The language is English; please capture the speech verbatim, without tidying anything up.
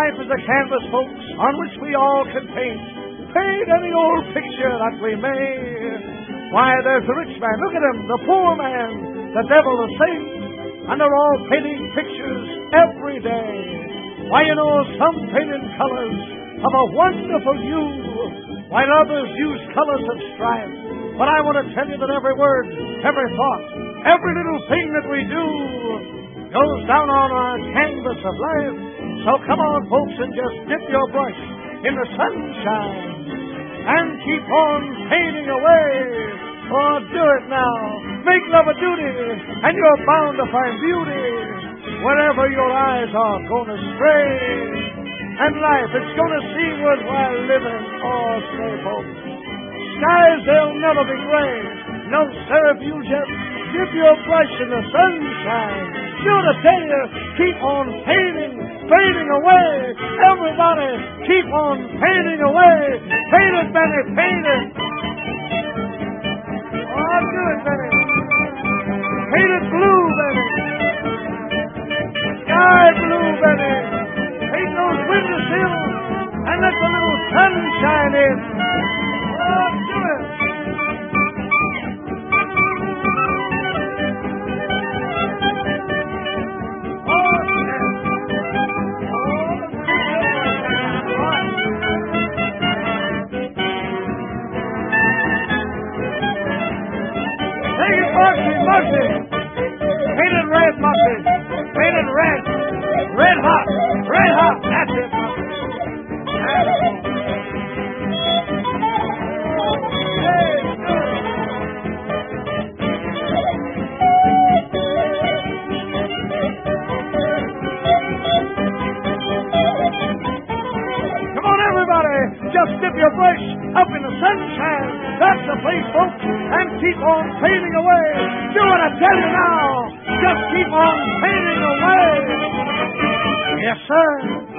life is a canvas, folks, on which we all can paint. Paint any old picture that we may. Why, there's the rich man, look at him, the poor man, the devil, the saint, and they're all painting pictures every day. Why, you know, some paint in colors of a wonderful hue, while others use colors of strife. But I want to tell you that every word, every thought, every little thing that we do goes down on our canvas of life. So come on, folks, and just dip your brush in the sunshine and keep on painting away. Oh, do it now. Make love a duty, and you're bound to find beauty wherever your eyes are going to stray. And life, it's going to seem worthwhile living. Oh, say, folks, skies, they'll never be gray. No subterfuge, just dip your brush in the sunshine. Sure to tell you, keep on painting, painting away. Everybody, keep on painting away. Paint it, Benny, paint it. Oh, I'll do it, Benny. Paint it blue, Benny. Sky blue, Benny. Paint those windows in and let the little sunshine in. Oh, I'll do it. Painted red, Moxie. Painted red. Red hot. Red hot. That's it, Moxie. Come on, everybody. Just dip your brush up in the sunshine. That's the place, folks. And keep on painting away. Do what I tell you now. Just keep on painting away. Yes, sir.